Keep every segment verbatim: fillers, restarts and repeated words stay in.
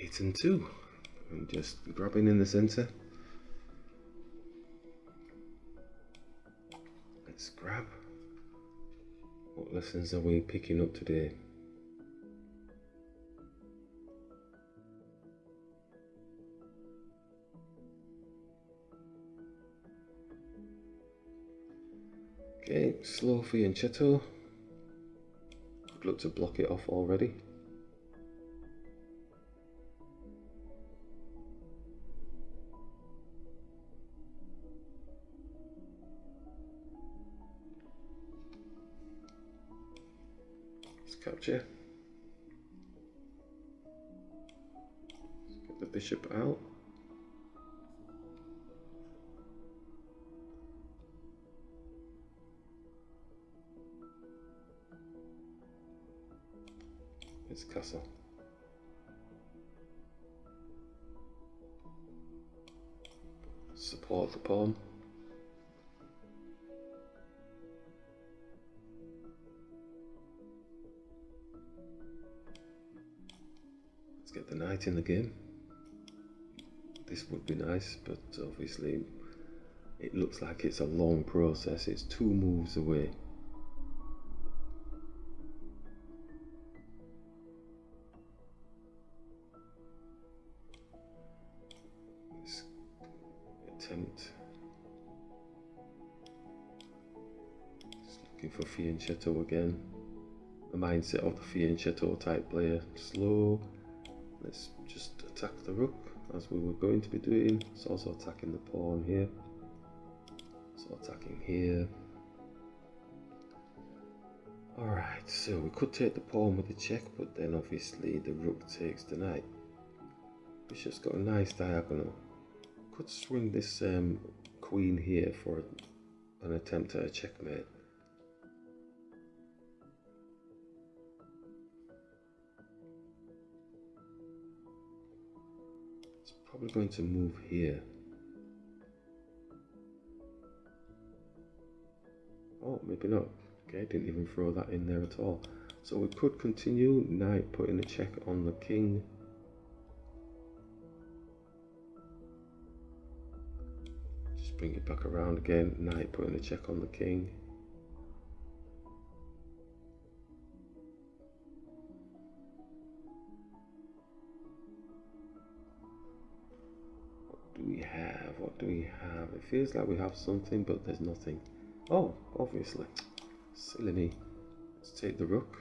eight and two. I'm just grabbing in the center. Let's grab. What lessons are we picking up today? Okay, slow fianchetto. I'd look to block it off already. Capture. Let's get the bishop out. It's castle. Support the pawn. Let's get the knight in the game. This would be nice, but obviously it looks like it's a long process. It's two moves away. Let's attempt. Just looking for fianchetto again. The mindset of the fianchetto type player. Slow. Let's just attack the rook, as we were going to be doing. It's also attacking the pawn here. So attacking here. Alright, so we could take the pawn with the check, but then obviously the rook takes the knight. Bishop's got a nice diagonal. Could swing this um, queen here for an attempt at a checkmate. Probably going to move here. Oh, maybe not. Okay, didn't even throw that in there at all. So we could continue. Knight putting a check on the king. Just bring it back around again. Knight putting a check on the king. We have, what do we have? It feels like we have something, but there's nothing. Oh, obviously, silly me. Let's take the rook.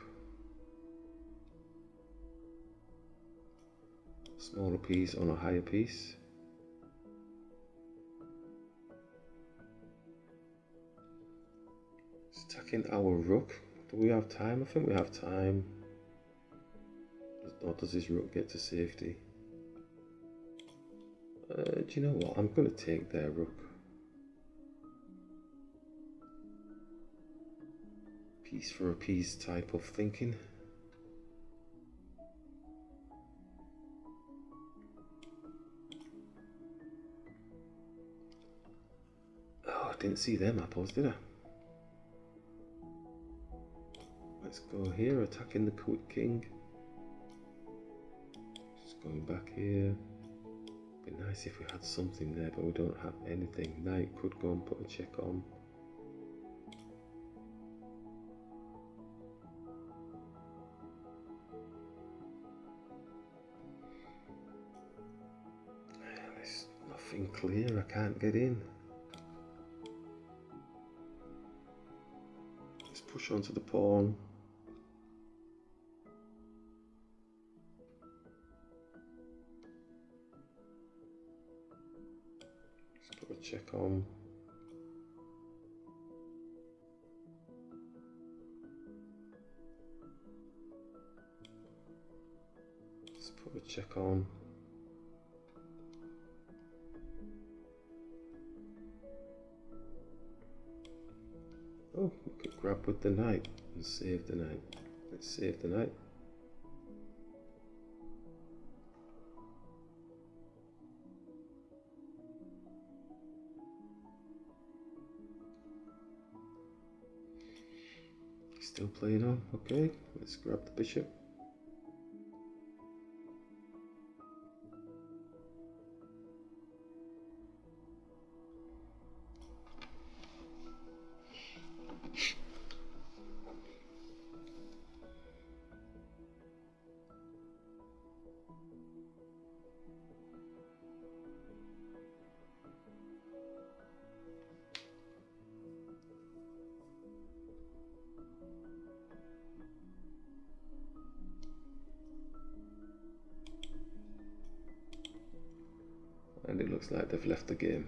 Smaller piece on a higher piece. It's attacking our rook. Do we have time? I think we have time. Or does this rook get to safety? Uh, do you know what? I'm going to take their rook. Piece for a piece type of thinking. Oh, I didn't see them apples, did I? Let's go here, attacking the king. Just going back here. It'd be nice if we had something there, but we don't have anything. Knight could go and put a check on. There's nothing clear, I can't get in. Let's push onto the pawn. Check on. Let's put a check on. Oh, we could grab with the knight and save the knight. Let's save the knight. Still playing on. Okay, let's grab the bishop. and it looks like they've left the game.